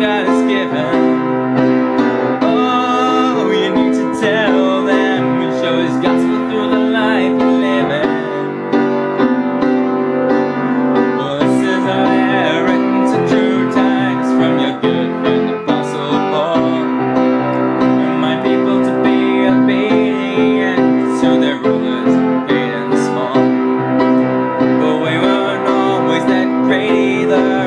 everything God has given. Oh, you need to tell them and show His gospel through the life you're living. Well, this is how they're written to true times from your good friend Apostle Paul. Remind people to be obedient to their rulers, great and small. But we weren't always that great either.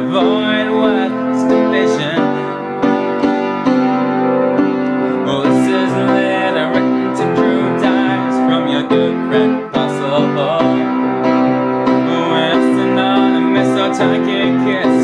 Avoid what's division. Well, this is a letter written to true times from your good friend Apostle Paul. When it's anonymous, I'll take a kiss.